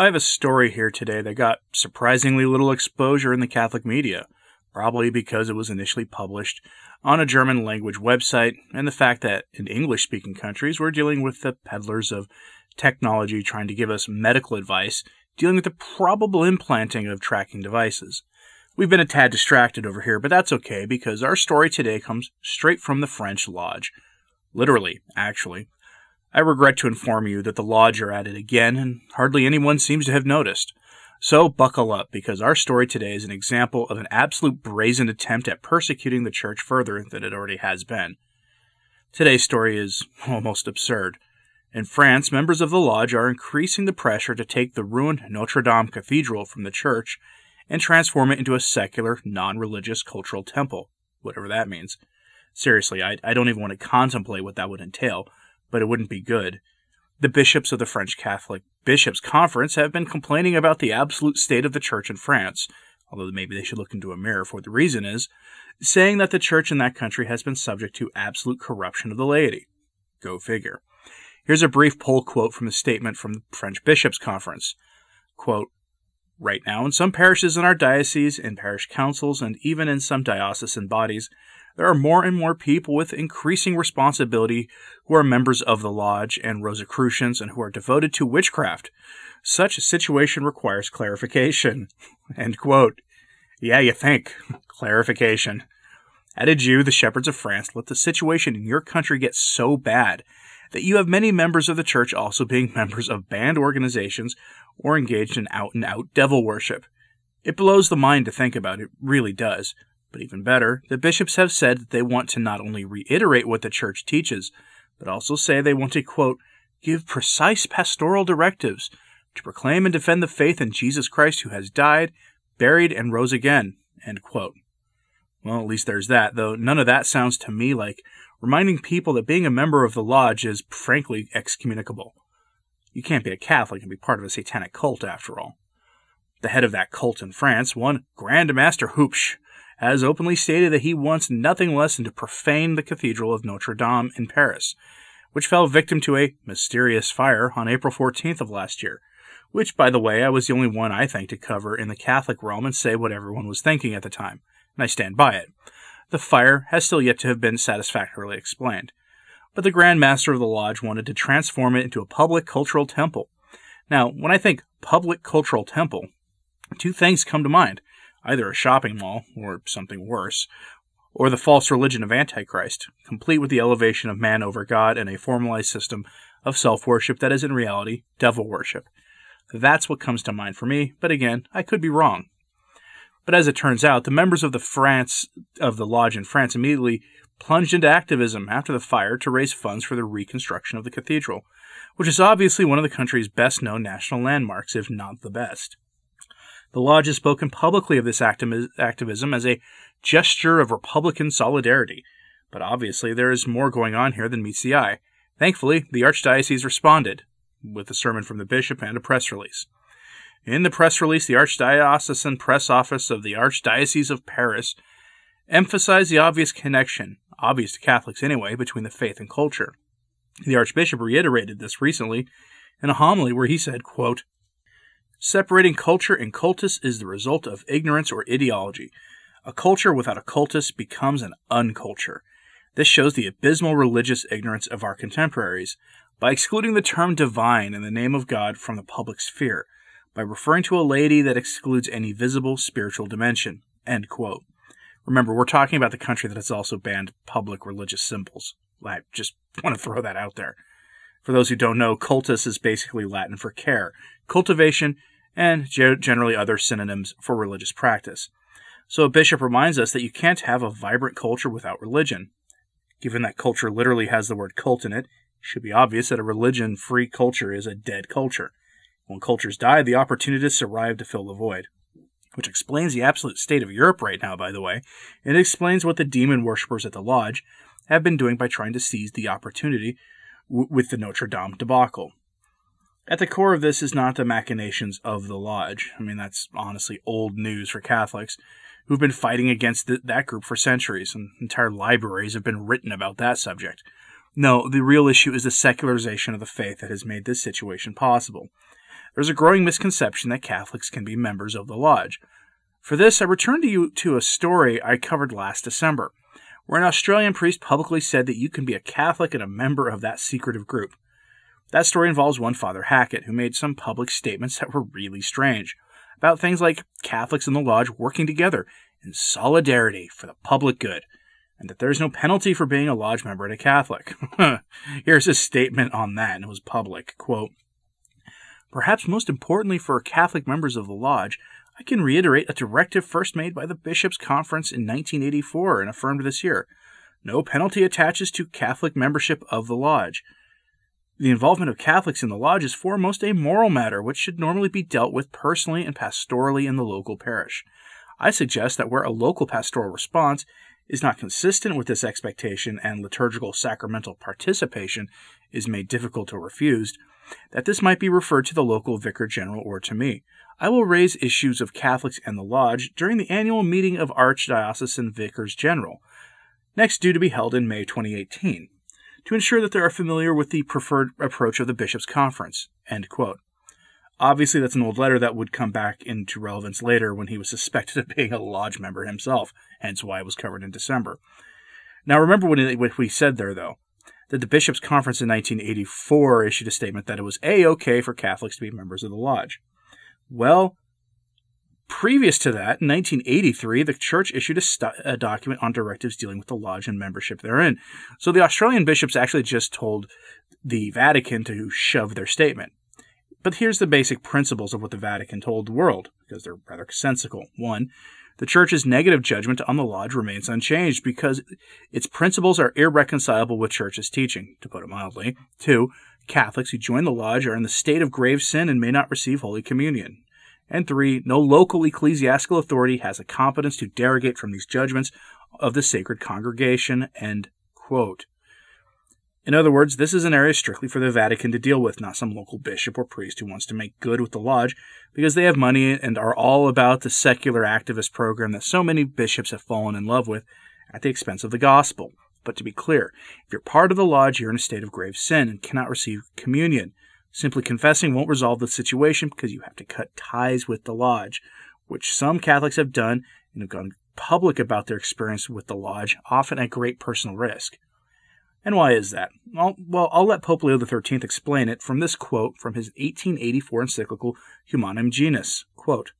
I have a story here today that got surprisingly little exposure in the Catholic media, probably because it was initially published on a German language website, and the fact that in English-speaking countries we're dealing with the peddlers of technology trying to give us medical advice, dealing with the probable implanting of tracking devices. We've been a tad distracted over here, but that's okay because our story today comes straight from the French lodge. Literally, actually. I regret to inform you that the lodge are at it again, and hardly anyone seems to have noticed. So buckle up, because our story today is an example of an absolute brazen attempt at persecuting the church further than it already has been. Today's story is almost absurd. In France, members of the lodge are increasing the pressure to take the ruined Notre Dame cathedral from the church and transform it into a secular, non-religious cultural temple, whatever that means. Seriously, I don't even want to contemplate what that would entail, but it wouldn't be good. The bishops of the French Catholic Bishops' Conference have been complaining about the absolute state of the church in France, although maybe they should look into a mirror for what the reason is, saying that the church in that country has been subject to absolute corruption of the laity. Go figure. Here's a brief poll quote from the statement from the French Bishops' Conference. Quote, "Right now, in some parishes in our diocese, in parish councils, and even in some diocesan bodies, there are more and more people with increasing responsibility who are members of the lodge and Rosicrucians and who are devoted to witchcraft. Such a situation requires clarification." End quote. Yeah, you think. Clarification. Added you, the shepherds of France, let the situation in your country get so bad that you have many members of the church also being members of banned organizations or engaged in out-and-out devil worship. It blows the mind to think about, it really does. But even better, the bishops have said that they want to not only reiterate what the church teaches, but also say they want to, quote, "give precise pastoral directives to proclaim and defend the faith in Jesus Christ who has died, buried, and rose again," end quote. Well, at least there's that, though none of that sounds to me like reminding people that being a member of the lodge is, frankly, excommunicable. You can't be a Catholic and be part of a satanic cult, after all. The head of that cult in France, one Grand Master Hoopsh, has openly stated that he wants nothing less than to profane the Cathedral of Notre Dame in Paris, which fell victim to a mysterious fire on April 14th of last year, which, by the way, I was the only one, I think, to cover in the Catholic realm and say what everyone was thinking at the time, and I stand by it. The fire has still yet to have been satisfactorily explained, but the Grand Master of the Lodge wanted to transform it into a public cultural temple. Now, when I think public cultural temple, two things come to mind. Either a shopping mall, or something worse, or the false religion of Antichrist, complete with the elevation of man over God and a formalized system of self-worship that is in reality devil worship. That's what comes to mind for me, but again, I could be wrong. But as it turns out, the members of the lodge in France immediately plunged into activism after the fire to raise funds for the reconstruction of the cathedral, which is obviously one of the country's best-known national landmarks, if not the best. The lodge has spoken publicly of this activism as a gesture of Republican solidarity, but obviously there is more going on here than meets the eye. Thankfully, the Archdiocese responded with a sermon from the bishop and a press release. In the press release, the Archdiocesan Press Office of the Archdiocese of Paris emphasized the obvious connection, obvious to Catholics anyway, between the faith and culture. The Archbishop reiterated this recently in a homily where he said, quote, "Separating culture and cultus is the result of ignorance or ideology. A culture without a cultus becomes an unculture. This shows the abysmal religious ignorance of our contemporaries by excluding the term divine in the name of God from the public sphere, by referring to a laity that excludes any visible spiritual dimension." End quote. Remember, we're talking about the country that has also banned public religious symbols. I just want to throw that out there. For those who don't know, cultus is basically Latin for care, cultivation, and generally other synonyms for religious practice. So a bishop reminds us that you can't have a vibrant culture without religion. Given that culture literally has the word cult in it, it should be obvious that a religion-free culture is a dead culture. When cultures die, the opportunists arrive to fill the void. Which explains the absolute state of Europe right now, by the way, and it explains what the demon worshippers at the lodge have been doing by trying to seize the opportunity with the Notre Dame debacle. At the core of this is not the machinations of the lodge. I mean, that's honestly old news for Catholics who've been fighting against that group for centuries, and entire libraries have been written about that subject. No, the real issue is the secularization of the faith that has made this situation possible. there's a growing misconception that Catholics can be members of the Lodge. For this, I return to you to a story I covered last December, where an Australian priest publicly said that you can be a Catholic and a member of that secretive group. That story involves one Father Hackett, who made some public statements that were really strange, about things like Catholics in the Lodge working together in solidarity for the public good, and that there's no penalty for being a Lodge member and a Catholic. Here's his statement on that, and it was public. Quote, "Perhaps most importantly for Catholic members of the Lodge, I can reiterate a directive first made by the Bishops' Conference in 1984 and affirmed this year. No penalty attaches to Catholic membership of the Lodge. The involvement of Catholics in the Lodge is foremost a moral matter which should normally be dealt with personally and pastorally in the local parish. I suggest that where a local pastoral response is not consistent with this expectation and liturgical sacramental participation is made difficult or refused, that this might be referred to the local Vicar General or to me. I will raise issues of Catholics and the Lodge during the annual meeting of Archdiocesan Vicars General, next due to be held in May 2018, to ensure that they are familiar with the preferred approach of the Bishops' Conference." End quote. Obviously, that's an old letter that would come back into relevance later when he was suspected of being a Lodge member himself, hence why it was covered in December. Now, remember what we said there, though, that the Bishops' Conference in 1984 issued a statement that it was A-okay for Catholics to be members of the Lodge. Well, previous to that, in 1983, the Church issued a document on directives dealing with the Lodge and membership therein. So the Australian bishops actually just told the Vatican to shove their statement. But here's the basic principles of what the Vatican told the world, because they're rather sensical. 1. The Church's negative judgment on the Lodge remains unchanged because its principles are irreconcilable with Church's teaching, to put it mildly. 2. Catholics who join the Lodge are in the state of grave sin and may not receive Holy Communion. And 3. No local ecclesiastical authority has the competence to derogate from these judgments of the sacred congregation. End quote. In other words, this is an area strictly for the Vatican to deal with, not some local bishop or priest who wants to make good with the Lodge because they have money and are all about the secular activist program that so many bishops have fallen in love with at the expense of the gospel. But to be clear, if you're part of the Lodge, you're in a state of grave sin and cannot receive communion. Simply confessing won't resolve the situation because you have to cut ties with the Lodge, which some Catholics have done and have gone public about their experience with the Lodge, often at great personal risk. And why is that? Well, I'll let Pope Leo XIII explain it from this quote from his 1884 encyclical Humanum Genus. Quote,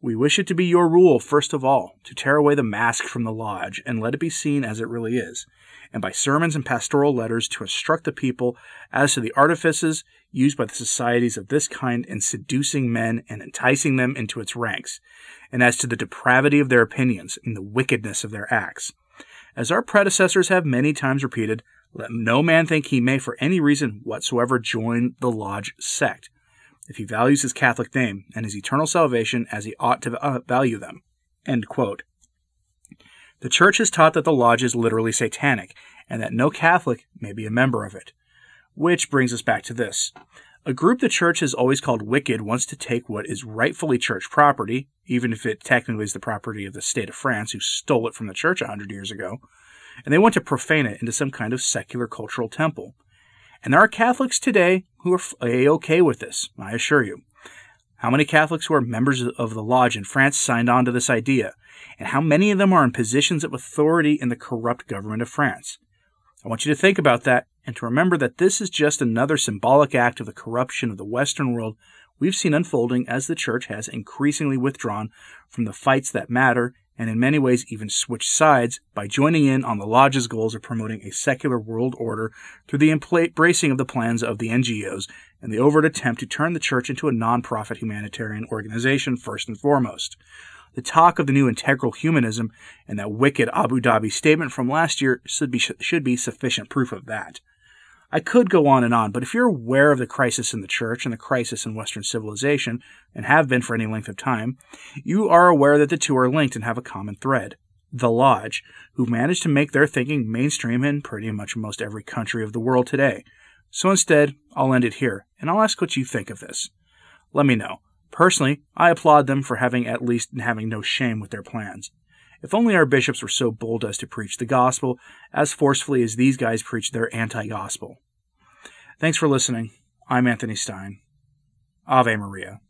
"We wish it to be your rule, first of all, to tear away the mask from the Lodge and let it be seen as it really is, and by sermons and pastoral letters to instruct the people as to the artifices used by the societies of this kind in seducing men and enticing them into its ranks, and as to the depravity of their opinions and the wickedness of their acts. As our predecessors have many times repeated, let no man think he may for any reason whatsoever join the Lodge sect, if he values his Catholic name and his eternal salvation as he ought to value them." End quote. The Church has taught that the Lodge is literally satanic, and that no Catholic may be a member of it. Which brings us back to this. A group the Church has always called wicked wants to take what is rightfully Church property, even if it technically is the property of the state of France, who stole it from the Church 100 years ago, and they want to profane it into some kind of secular cultural temple. And there are Catholics today who are A-okay with this, I assure you. How many Catholics who are members of the Lodge in France signed on to this idea? And how many of them are in positions of authority in the corrupt government of France? I want you to think about that and to remember that this is just another symbolic act of the corruption of the Western world we've seen unfolding as the Church has increasingly withdrawn from the fights that matter and in many ways even switched sides by joining in on the Lodge's goals of promoting a secular world order through the embracing of the plans of the NGOs and the overt attempt to turn the Church into a non-profit humanitarian organization first and foremost. The talk of the new integral humanism and that wicked Abu Dhabi statement from last year should be sufficient proof of that. I could go on and on, but if you're aware of the crisis in the Church and the crisis in Western civilization, and have been for any length of time, you are aware that the two are linked and have a common thread. The Lodge, who've managed to make their thinking mainstream in pretty much most every country of the world today. So instead, I'll end it here, and I'll ask what you think of this. Let me know. Personally, I applaud them for having no shame with their plans. If only our bishops were so bold as to preach the gospel as forcefully as these guys preach their anti-gospel. Thanks for listening. I'm Anthony Stine. Ave Maria.